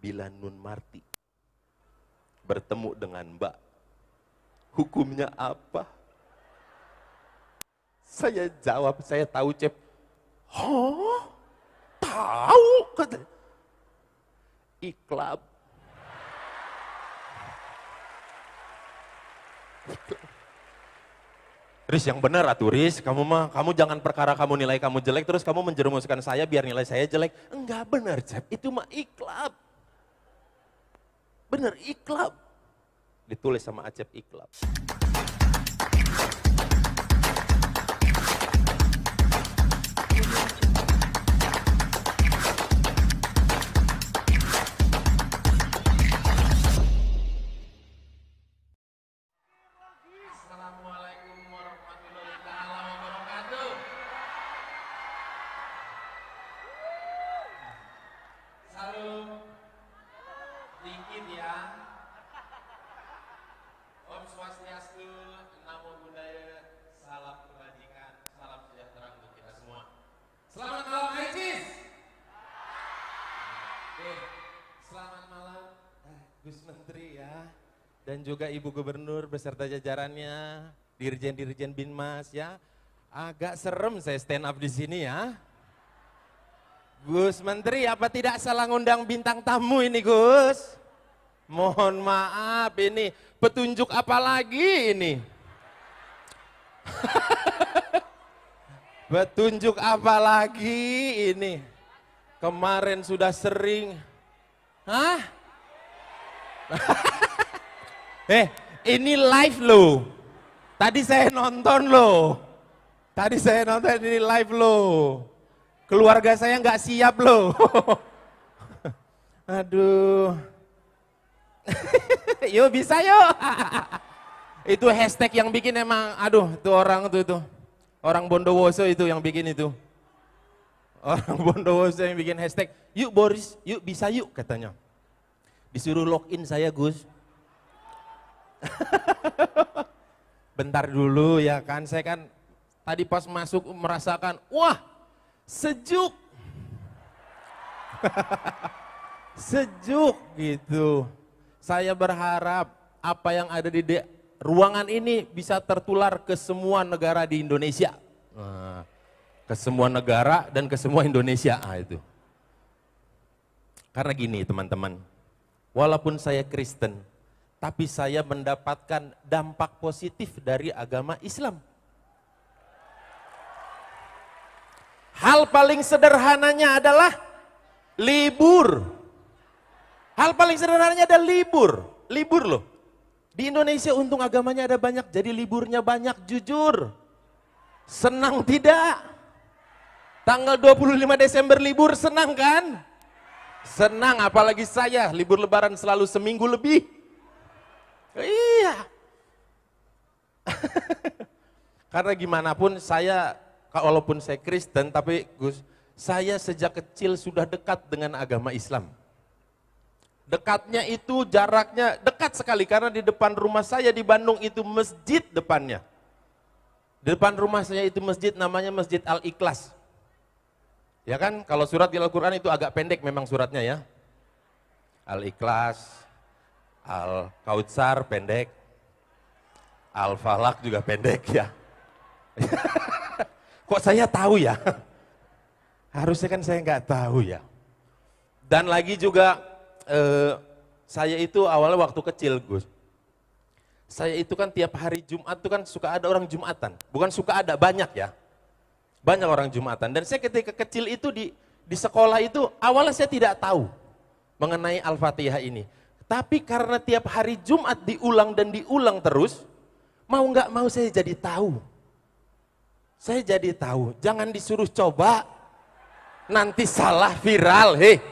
bila nun marti bertemu dengan ba, hukumnya apa? Saya jawab, saya tahu Cep. Hah? Tahu? Kata Iqlab. Riz, yang benar atuh Riz, kamu mah, kamu jangan perkara kamu nilai kamu jelek terus kamu menjerumuskan saya biar nilai saya jelek. Enggak benar Cep, itu mah Iqlab. Benar Iqlab. Ditulis sama Acep Iqlab. Dan juga Ibu Gubernur beserta jajarannya, Dirjen-Dirjen Binmas ya. Agak serem saya stand up di sini ya. Gus Menteri, apa tidak salah ngundang bintang tamu ini Gus? Mohon maaf, ini petunjuk apa lagi ini? Petunjuk apa lagi ini? Kemarin sudah sering. Hah? Ini live loh. Tadi saya nonton loh. Tadi saya nonton ini live loh. Keluarga saya nggak siap loh. Aduh. Yuk bisa yuk. Itu hashtag yang bikin emang, aduh tuh orang tuh itu. Orang Bondowoso itu yang bikin itu. Orang Bondowoso yang bikin hashtag, yuk Boris, yuk bisa yuk katanya. Disuruh login saya Gus. Bentar dulu ya kan, saya kan tadi pas masuk merasakan, wah sejuk. Sejuk gitu. Saya berharap apa yang ada di ruangan ini bisa tertular ke semua negara di Indonesia. Nah, ke semua negara dan ke semua Indonesia. Ah, itu. Karena gini teman-teman, walaupun saya Kristen, tapi saya mendapatkan dampak positif dari agama Islam. Hal paling sederhananya adalah libur. Hal paling sederhananya adalah libur. Libur loh. Di Indonesia untung agamanya ada banyak, jadi liburnya banyak, jujur. Senang tidak? Tanggal 25 Desember libur, senang kan? Senang, apalagi saya, libur lebaran selalu seminggu lebih. Iya. Karena gimana pun saya, walaupun saya Kristen, tapi Gus, saya sejak kecil sudah dekat dengan agama Islam. Dekatnya itu jaraknya dekat sekali, karena di depan rumah saya di Bandung itu masjid depannya. Di depan rumah saya itu masjid, namanya Masjid Al-Ikhlas. Ya kan, kalau surat di Al-Quran itu agak pendek memang suratnya ya. Al-Ikhlas. Al-Kautsar pendek, Al-Falak juga pendek ya. Kok saya tahu ya? Harusnya kan saya nggak tahu ya. Dan lagi juga saya itu awalnya waktu kecil Gus, saya itu kan tiap hari Jumat tuh kan suka ada orang Jumatan, bukan suka ada, banyak ya, banyak orang Jumatan. Dan saya ketika kecil itu di sekolah itu awalnya saya tidak tahu mengenai Al-Fatihah ini. Tapi karena tiap hari Jumat diulang dan diulang terus, mau nggak mau saya jadi tahu. Saya jadi tahu, jangan disuruh coba, nanti salah viral. Hei,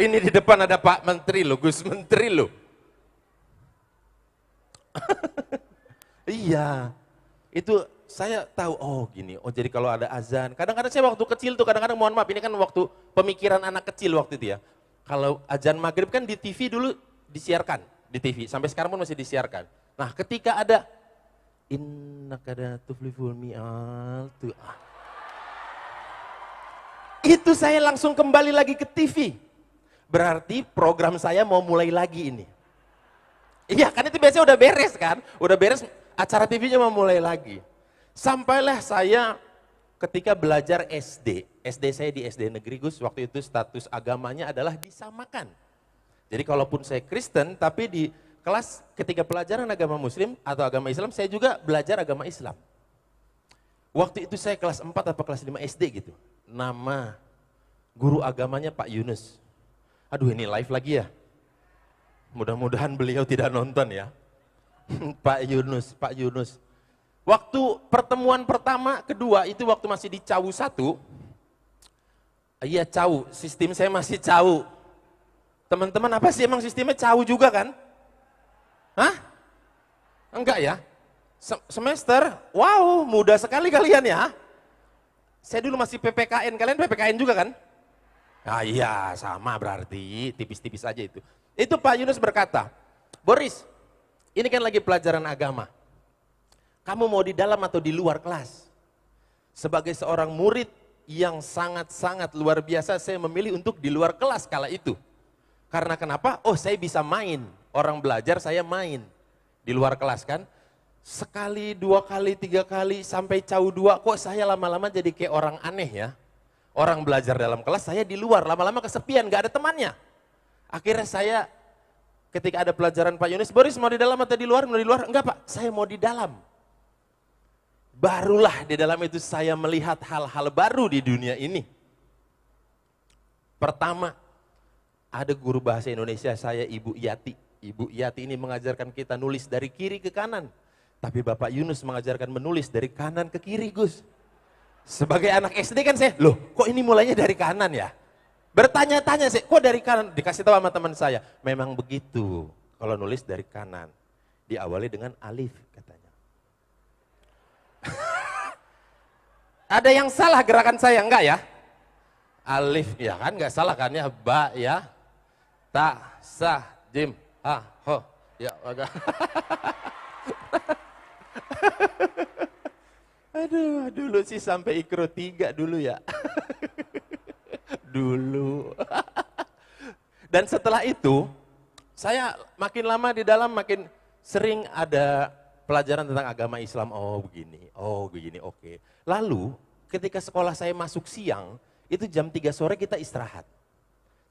ini di depan ada Pak Menteri loh, Gus Menteri loh. Iya, itu saya tahu, oh gini, oh jadi kalau ada azan, kadang-kadang saya waktu kecil tuh, kadang-kadang mohon maaf, ini kan waktu pemikiran anak kecil waktu itu ya. Kalau azan maghrib kan di TV dulu disiarkan, di TV, sampai sekarang pun masih disiarkan. Nah ketika ada, itu saya langsung kembali lagi ke TV. berarti program saya mau mulai lagi ini. Iya kan, itu biasanya udah beres kan, udah beres acara TV-nya mau mulai lagi. Sampailah saya ketika belajar SD, saya di SD negeri Gus, waktu itu status agamanya adalah disamakan. Jadi kalaupun saya Kristen, tapi di kelas ketika pelajaran agama Muslim atau agama Islam, saya juga belajar agama Islam. Waktu itu saya kelas 4 atau kelas 5 SD gitu, nama guru agamanya Pak Yunus. Aduh ini live lagi ya, mudah-mudahan beliau tidak nonton ya. Pak Yunus, Pak Yunus. Waktu pertemuan pertama, kedua itu waktu masih di Cau 1, iya Cau, sistem saya masih Cau. Teman-teman apa sih emang sistemnya Cau juga kan? Hah? Enggak ya? Semester? Wow, muda sekali kalian ya. Saya dulu masih PPKN, kalian PPKN juga kan? Ah iya, sama berarti, tipis-tipis aja itu. Itu Pak Yunus berkata, Boris, ini kan lagi pelajaran agama. Kamu mau di dalam atau di luar kelas? Sebagai seorang murid yang sangat-sangat luar biasa, saya memilih untuk di luar kelas kala itu. Karena kenapa? Oh saya bisa main. Orang belajar saya main di luar kelas kan, sekali, dua kali, tiga kali, sampai Cau 2 kok saya lama-lama jadi kayak orang aneh ya, orang belajar dalam kelas saya di luar, lama-lama kesepian, gak ada temannya. Akhirnya saya ketika ada pelajaran Pak Yunus, Boris mau di dalam atau di luar? Mau di luar? Enggak Pak, saya mau di dalam. Barulah di dalam itu saya melihat hal-hal baru di dunia ini. Pertama, ada guru bahasa Indonesia saya, Ibu Yati. Ibu Yati ini mengajarkan kita nulis dari kiri ke kanan. Tapi Bapak Yunus mengajarkan menulis dari kanan ke kiri, Gus. Sebagai anak SD kan saya, loh kok ini mulainya dari kanan ya? Bertanya-tanya saya, kok dari kanan? Dikasih tahu sama teman saya, memang begitu kalau nulis dari kanan. Diawali dengan alif katanya. Ada yang salah gerakan saya, enggak ya? Alif, ya kan enggak salah kan ya? Ba ya, ta, sa, jim, ah, ho, ya agak. Aduh, dulu sih sampai ikro 3 dulu ya. Dulu. Dan setelah itu, saya makin lama di dalam makin sering ada pelajaran tentang agama Islam. Oh begini, oke. Lalu ketika sekolah saya masuk siang, itu jam 3 sore kita istirahat.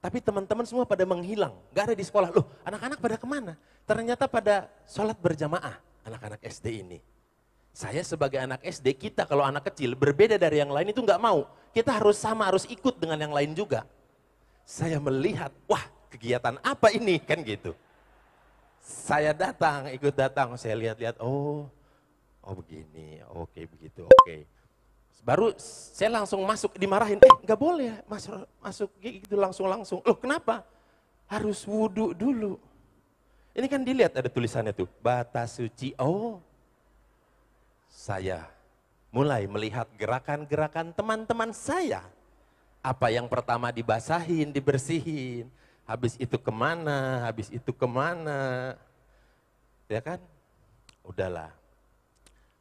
Tapi teman-teman semua pada menghilang, gak ada di sekolah. Loh, anak-anak pada kemana? Ternyata pada sholat berjamaah, anak-anak SD ini. Saya sebagai anak SD, kita kalau anak kecil berbeda dari yang lain itu gak mau. Kita harus sama, harus ikut dengan yang lain juga. Saya melihat, wah kegiatan apa ini? Kan gitu. Saya datang, ikut datang, saya lihat-lihat, oh begini, oke begitu, oke. Baru saya langsung masuk, dimarahin, gak boleh masuk gitu langsung. Loh kenapa? Harus wudhu dulu. Ini kan dilihat ada tulisannya tuh, batas suci. Oh, saya mulai melihat gerakan-gerakan teman-teman saya. Apa yang pertama dibasahin, dibersihin, habis itu kemana, ya kan? Udahlah.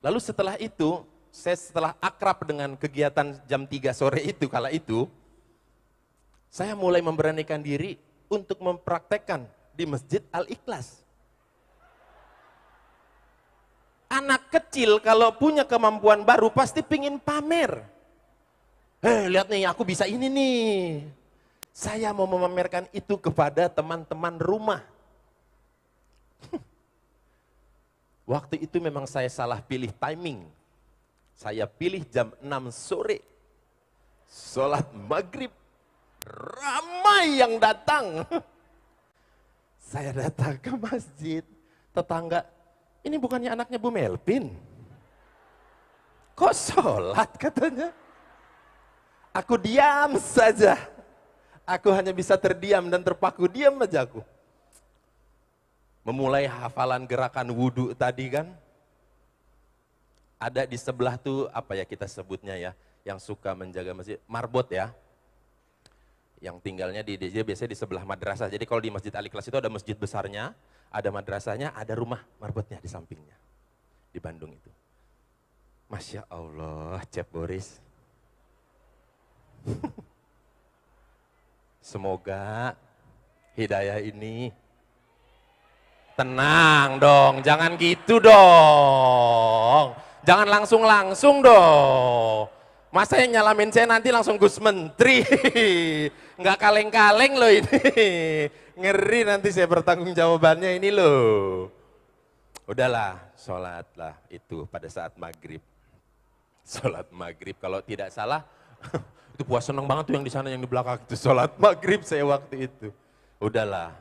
Lalu setelah itu, saya setelah akrab dengan kegiatan jam 3 sore itu, kala itu, saya mulai memberanikan diri untuk mempraktekkan di Masjid Al-Ikhlas. Anak kecil kalau punya kemampuan baru pasti pingin pamer. Hei, lihat nih, aku bisa ini nih. Saya mau memamerkan itu kepada teman-teman rumah. Waktu itu memang saya salah pilih timing. Saya pilih jam 6 sore, sholat maghrib, ramai yang datang. Saya datang ke masjid, tetangga, ini bukannya anaknya Bu Melvin? Kok sholat katanya? Aku diam saja, aku hanya bisa terdiam dan terpaku, diam aja aku. Memulai hafalan gerakan wudhu tadi kan. Ada di sebelah tuh, apa ya kita sebutnya ya, yang suka menjaga masjid, marbot ya. Yang tinggalnya di biasanya di sebelah madrasah. Jadi kalau di Masjid Al-Ikhlas itu ada masjid besarnya, ada madrasahnya, ada rumah marbotnya di sampingnya. Di Bandung itu. Masya Allah, Acep Boris. Semoga hidayah ini. Tenang dong, jangan gitu dong. Jangan langsung-langsung dong. Masa yang nyalamin saya nanti langsung Gus Menteri. Nggak kaleng-kaleng loh ini. Ngeri nanti saya bertanggung jawabannya ini loh. Udahlah, sholatlah itu pada saat maghrib. Sholat maghrib kalau tidak salah. Itu puas seneng banget tuh yang di sana yang di belakang itu sholat maghrib saya waktu itu. Udahlah.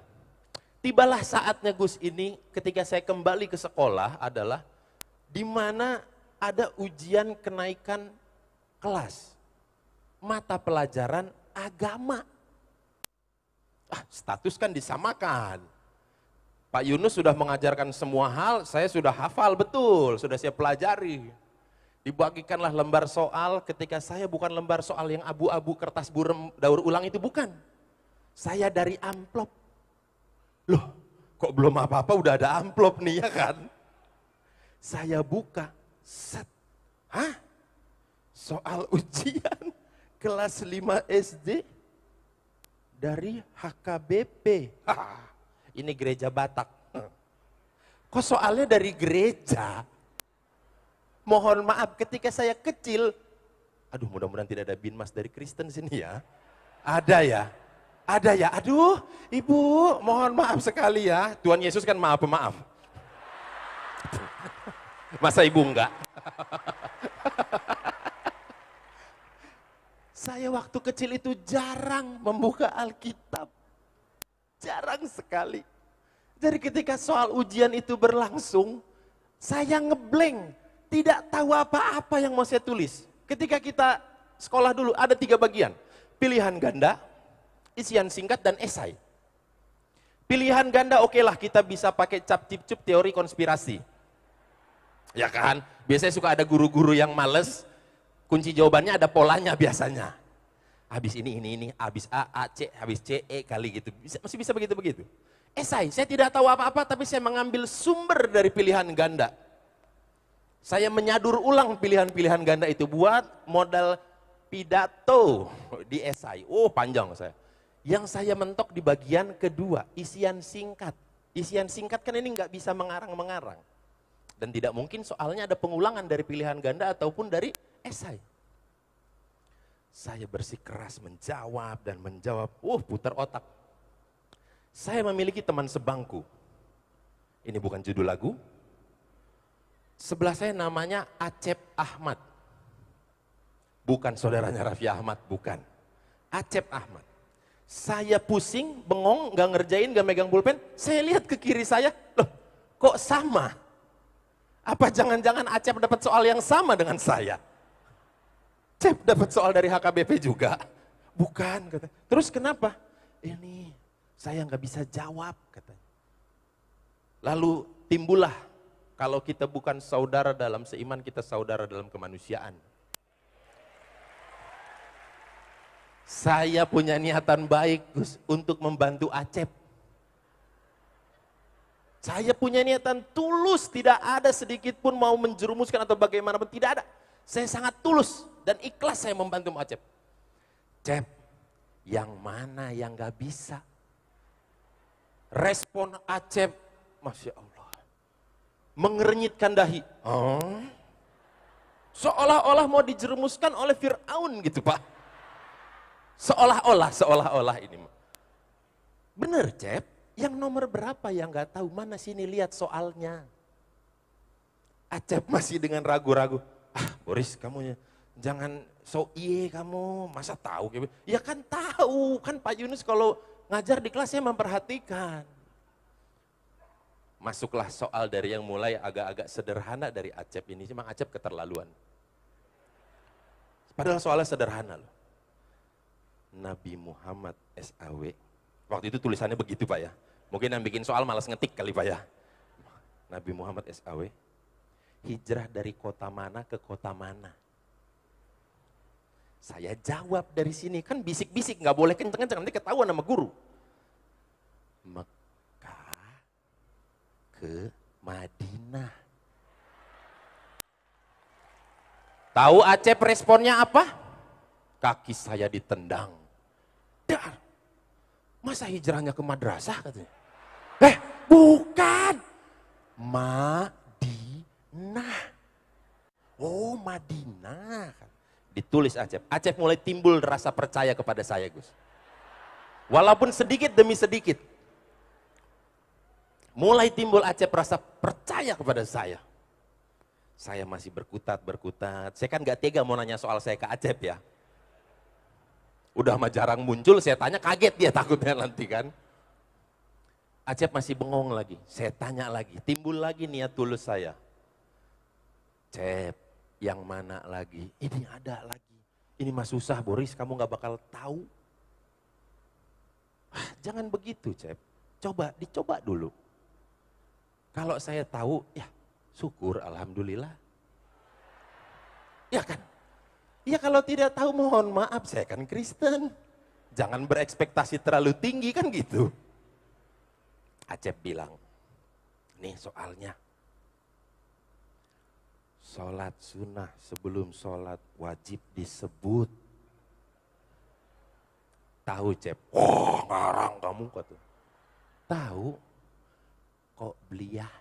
Tibalah saatnya Gus ini ketika saya kembali ke sekolah adalah di mana ada ujian kenaikan kelas mata pelajaran agama. Ah, status kan disamakan. Pak Yunus sudah mengajarkan semua hal, saya sudah hafal betul, sudah saya pelajari. Dibagikanlah lembar soal ketika saya bukan lembar soal yang abu-abu kertas burem daur ulang itu bukan. Saya dari amplop. Loh, kok belum apa-apa udah ada amplop nih ya kan? Saya buka, set. Hah? Soal ujian kelas 5 SD dari HKBP. Hah, ini gereja Batak. Kok soalnya dari gereja? Mohon maaf, ketika saya kecil, aduh mudah-mudahan tidak ada binmas dari Kristen sini ya. Ada ya? Ada ya, aduh ibu mohon maaf sekali ya, Tuhan Yesus kan maaf pemaaf. Masa ibu enggak? Saya waktu kecil itu jarang membuka Alkitab, jarang sekali. Jadi ketika soal ujian itu berlangsung, saya ngeblank, tidak tahu apa-apa yang mau saya tulis. Ketika kita sekolah dulu ada 3 bagian, pilihan ganda, isian singkat dan esai. Pilihan ganda okelah kita bisa pakai cap-cip-cup teori konspirasi. Ya kan? Biasanya suka ada guru-guru yang males, kunci jawabannya ada polanya biasanya. Habis ini, habis A, C, habis C, E kali gitu. Bisa, masih bisa begitu-begitu. Esai, saya tidak tahu apa-apa tapi saya mengambil sumber dari pilihan ganda. Saya menyadur ulang pilihan-pilihan ganda itu buat modal pidato di esai. Oh panjang saya. Yang saya mentok di bagian kedua, isian singkat. Isian singkat kan ini nggak bisa mengarang-mengarang. Dan tidak mungkin soalnya ada pengulangan dari pilihan ganda ataupun dari esai. Saya bersikeras menjawab dan menjawab, putar otak. Saya memiliki teman sebangku. Ini bukan judul lagu. Sebelah saya namanya Acep Ahmad. Bukan saudaranya Raffi Ahmad, bukan. Acep Ahmad. Saya pusing, bengong, gak ngerjain, gak megang pulpen. Saya lihat ke kiri saya, loh kok sama? Apa jangan-jangan Acep dapat soal yang sama dengan saya? Acep dapat soal dari HKBP juga? Bukan, kata. Terus kenapa? Ini saya gak bisa jawab, kata. Lalu timbullah, kalau kita bukan saudara dalam seiman, kita saudara dalam kemanusiaan. Saya punya niatan baik Gus untuk membantu Acep. Saya punya niatan tulus, tidak ada sedikit pun mau menjerumuskan atau bagaimanapun, tidak ada. Saya sangat tulus dan ikhlas saya membantu Acep. Cep, yang mana yang gak bisa? Respon Acep, Masya Allah, mengernyitkan dahi. Oh. Seolah-olah mau dijerumuskan oleh Fir'aun gitu Pak. Seolah-olah ini. Bener Cep, yang nomor berapa yang gak tahu, mana sini lihat soalnya. Acep masih dengan ragu-ragu. Ah Boris kamu jangan so iye kamu, masa tahu? Ya kan tahu, kan Pak Yunus kalau ngajar di kelasnya memperhatikan. Masuklah soal dari yang mulai agak-agak sederhana dari Acep ini, cuma Acep keterlaluan. Padahal soalnya sederhana loh. Nabi Muhammad SAW. Waktu itu tulisannya begitu Pak ya. Mungkin yang bikin soal malas ngetik kali Pak ya. Nabi Muhammad SAW hijrah dari kota mana ke kota mana? Saya jawab dari sini. Kan bisik-bisik, nggak boleh kenceng-kenceng. Nanti ketahuan sama guru. Mekah ke Madinah. Tahu Acep responnya apa? Kaki saya ditendang. Dar. masa hijrahnya ke madrasah katanya? Bukan. Madinah. Oh, Madinah. Ditulis Acep. Acep mulai timbul rasa percaya kepada saya, Gus. Walaupun sedikit demi sedikit. Mulai timbul Acep rasa percaya kepada saya. Saya masih berkutat. Saya kan gak tega mau nanya soal saya ke Acep ya. Udah mah jarang muncul, saya tanya kaget dia takutnya nanti kan. Acep masih bengong lagi, saya tanya lagi, timbul lagi niat tulus saya. Cep, yang mana lagi? Ini ada lagi. Ini mah susah Boris, kamu gak bakal tahu. Jangan begitu Cep, coba, dicoba dulu. Kalau saya tahu, ya syukur alhamdulillah. Ya kan? Ya kalau tidak tahu mohon maaf, saya kan Kristen. Jangan berekspektasi terlalu tinggi kan gitu. Acep bilang, nih soalnya, sholat sunnah sebelum sholat wajib disebut. Tahu Cep, wah ngarang kamu kata. Tahu, kok beliah.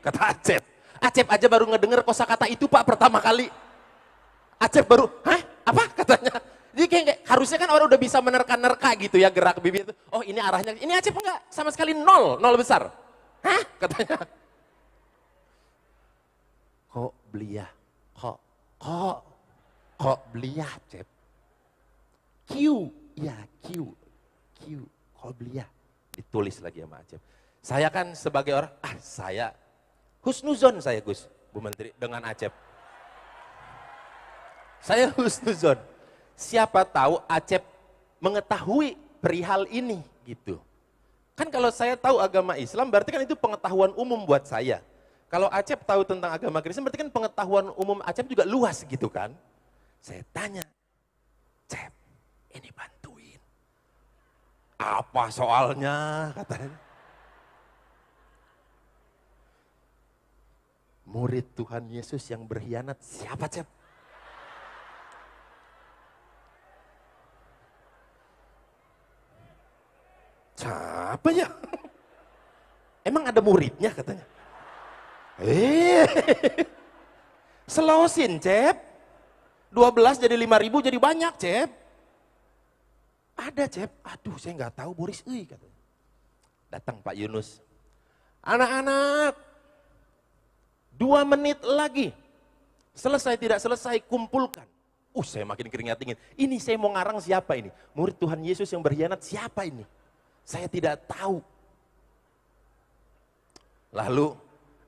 Kata Acep. Acep aja baru ngedenger kosakata itu Pak pertama kali. Acep baru, apa katanya? Jadi kayak harusnya kan orang udah bisa menerka-nerka gitu ya gerak bibir itu. Oh ini arahnya, ini Acep enggak sama sekali nol besar. Katanya. Kok beliah, kok beliah Acep. Q, kok beliah. Ditulis lagi sama Acep. Saya kan sebagai orang, saya, husnuzon saya Gus, Bu Menteri, dengan Acep. Saya husnuzon. Siapa tahu Acep mengetahui perihal ini gitu. Kan kalau saya tahu agama Islam berarti kan itu pengetahuan umum buat saya. Kalau Acep tahu tentang agama Kristen berarti kan pengetahuan umum Acep juga luas gitu kan. Saya tanya, Acep ini bantuin. Apa soalnya katanya? Murid Tuhan Yesus yang berkhianat siapa Acep? Siapa ya? Emang ada muridnya katanya? Selosin Cep. 12 jadi 5.000 jadi banyak Cep. Ada Cep. Aduh saya nggak tahu Boris. Katanya. Datang Pak Yunus. Anak-anak 2 menit lagi. Selesai tidak selesai kumpulkan. Saya makin keringat dingin. Ini saya mau ngarang siapa ini? Murid Tuhan Yesus yang berkhianat siapa ini? Saya tidak tahu. Lalu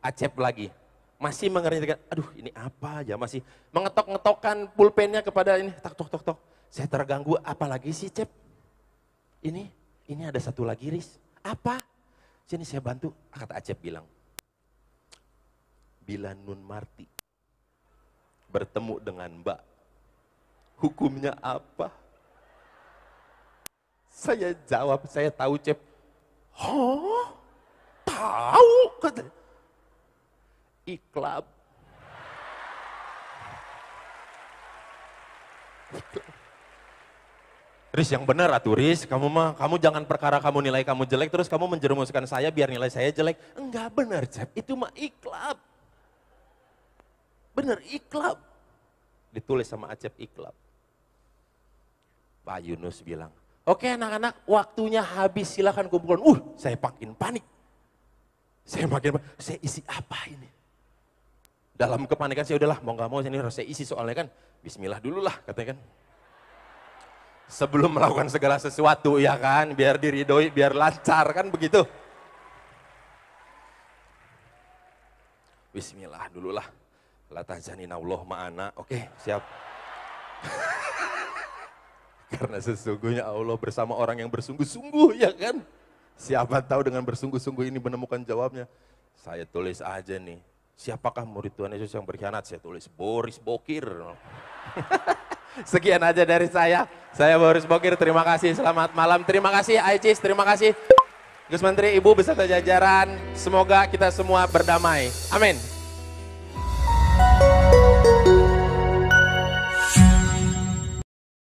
Acep lagi masih mengerjakan. Aduh ini apa ya masih mengetok-ngetokkan pulpennya kepada ini. Tok. Saya terganggu apalagi sih Cep. Ini ada satu lagi Riz. Apa? Sini saya bantu. Kata Acep bilang. Bila Nun Marti bertemu dengan Mbak, hukumnya apa? Saya jawab, saya tahu Cep. Tahu katanya. Iqlab. Riz yang benar atuh Riz, kamu mah, kamu jangan perkara kamu nilai kamu jelek terus kamu menjerumuskan saya biar nilai saya jelek. Enggak benar Cep, itu mah Iqlab. Benar Iqlab. Ditulis sama Acep Iqlab. Pak Yunus bilang, oke anak-anak, waktunya habis silahkan kumpulkan. Saya makin panik. Saya isi apa ini? Dalam kepanikan saya udahlah, mau gak mau ini harus saya isi soalnya kan. Bismillah dulu lah katanya kan. Sebelum melakukan segala sesuatu ya kan, biar diridoi, biar lancar kan begitu. Bismillah dulu lah. La tahzanina Allah ma'ana, oke siap. Karena sesungguhnya Allah bersama orang yang bersungguh-sungguh, ya kan? Siapa tahu dengan bersungguh-sungguh ini menemukan jawabnya. Saya tulis aja nih, siapakah murid Tuhan Yesus yang berkhianat? Saya tulis Boris Bokir. Sekian aja dari saya Boris Bokir, terima kasih, selamat malam. Terima kasih Aicis, terima kasih Gus Menteri, Ibu beserta jajaran, semoga kita semua berdamai. Amin.